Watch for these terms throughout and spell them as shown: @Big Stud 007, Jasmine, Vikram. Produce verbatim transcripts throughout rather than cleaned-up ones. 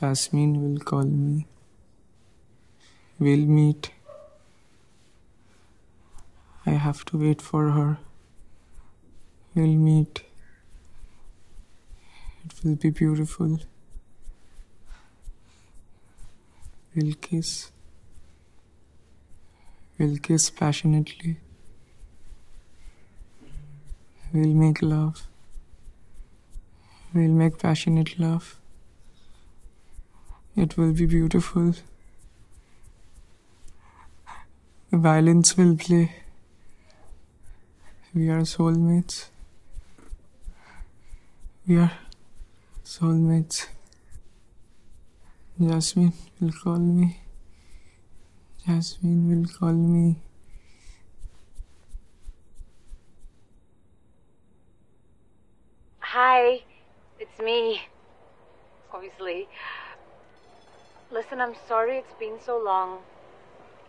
Jasmine will call me. We'll meet. I have to wait for her. We'll meet. It will be beautiful. We'll kiss. We'll kiss passionately. We'll make love. We'll make passionate love. It will be beautiful. The violins will play. We are soulmates. We are soulmates. Jasmine will call me. Jasmine will call me. Hi, it's me, obviously. Listen, I'm sorry it's been so long.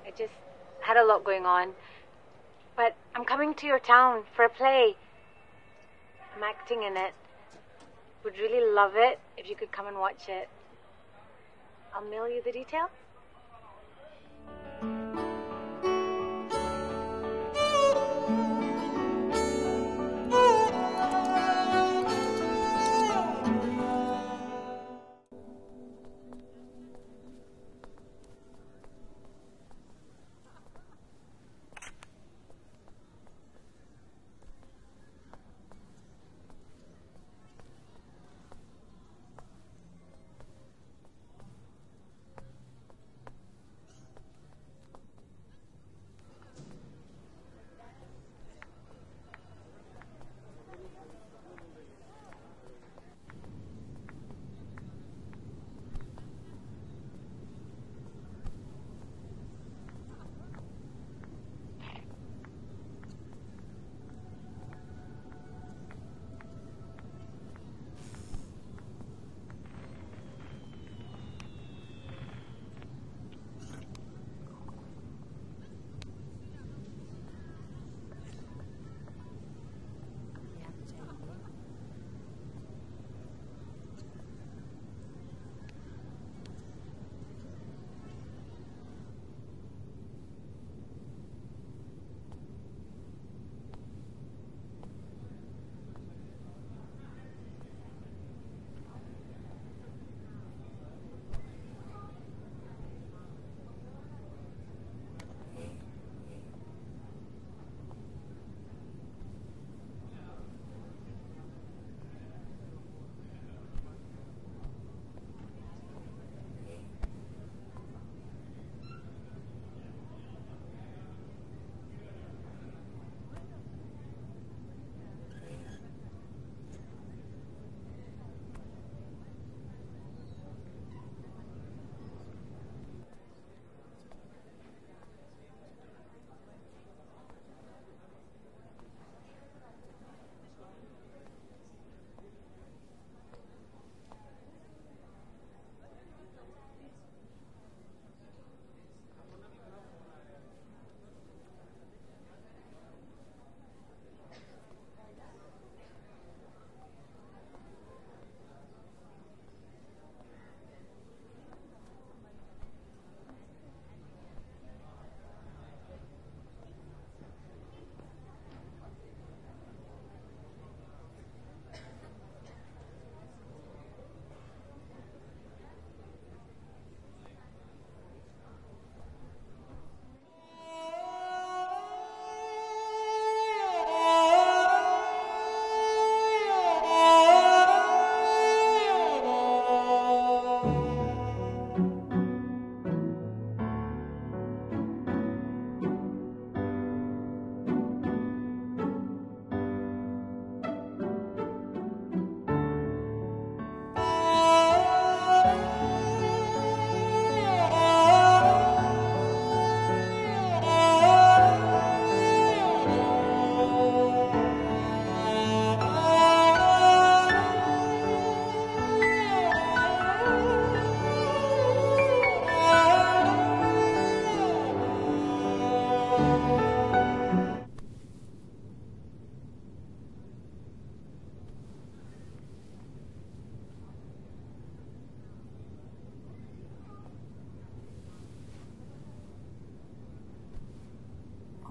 I just had a lot going on. But I'm coming to your town for a play. I'm acting in it. Would really love it if you could come and watch it. I'll mail you the details.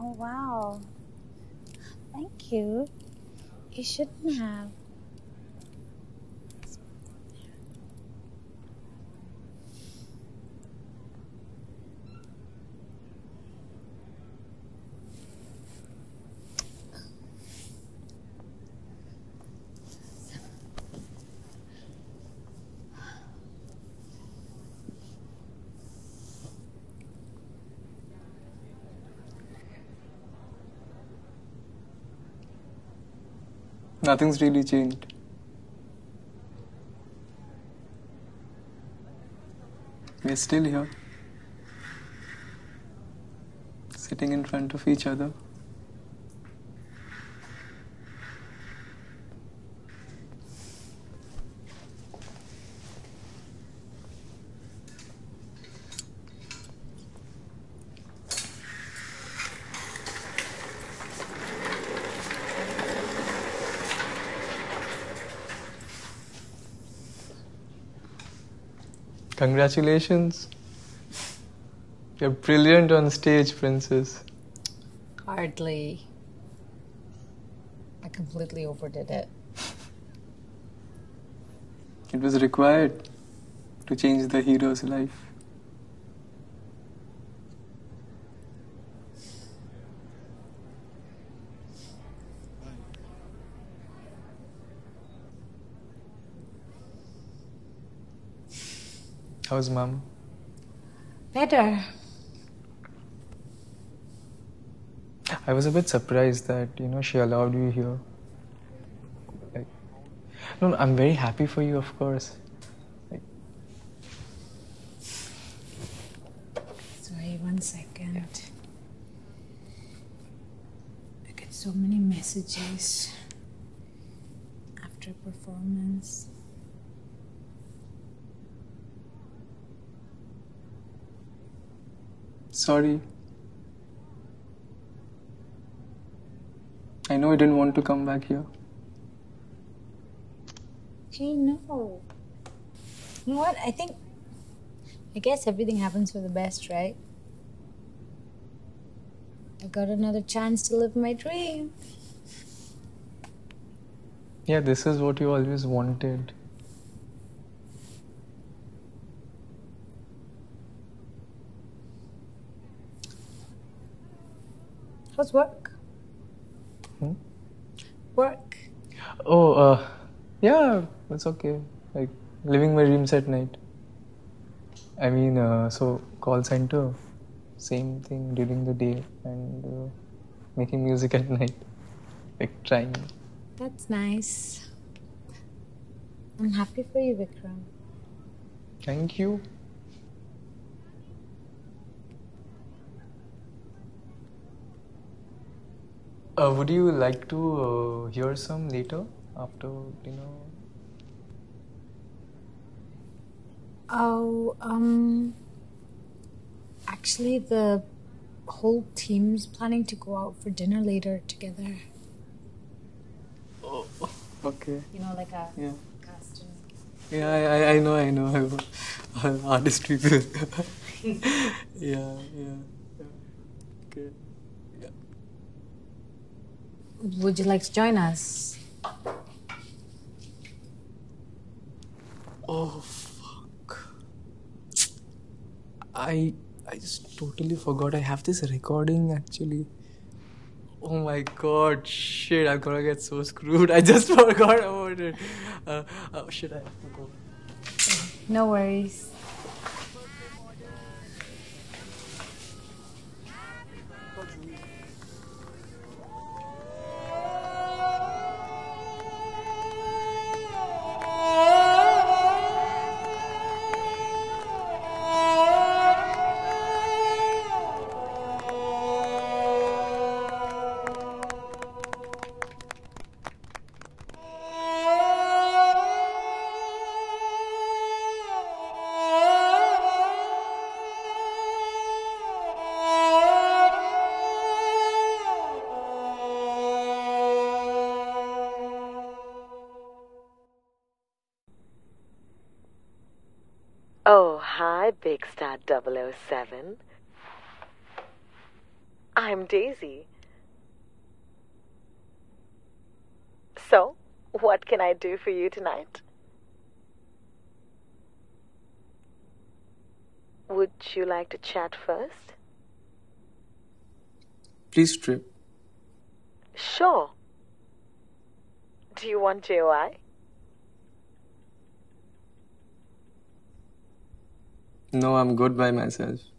Oh, wow. Thank you. You shouldn't have. Nothing's really changed. We're still here, sitting in front of each other, Congratulations. You're brilliant on stage, Princess. Hardly. I completely overdid it. It was required to change the hero's life. How's Mom? Better. I was a bit surprised that, you know, she allowed you here. Like, no, no, I'm very happy for you, of course. Like... Sorry, one second. Yeah. I get so many messages after performance. Sorry. I know I didn't want to come back here. Hey, no. You know what? I think... I guess everything happens for the best, right? I got another chance to live my dream. Yeah, this is what you always wanted. How's work? Hmm? Work. Oh, uh, yeah, it's okay. Like, living my dreams at night. I mean, uh, so call center, same thing during the day, and uh, making music at night. Like, trying. That's nice. I'm happy for you, Vikram. Thank you. Uh, would you like to uh, hear some later, after dinner? Oh, um, actually the whole team's planning to go out for dinner later together. Oh, okay. You know, like a yeah. costume. Yeah, I, I, I know, I know. I'm, I'm artist people. yeah, yeah, yeah. Okay. Would you like to join us? Oh, fuck. I I just totally forgot. I have this recording, actually. Oh, my God. Shit, I'm gonna get so screwed. I just forgot about it. Uh, oh, shit, I have to go. No worries. Oh, hi, Big Stud double oh seven. I'm Daisy. So, what can I do for you tonight? Would you like to chat first? Please, Trip. Sure. Do you want J O I? No, I'm good by myself.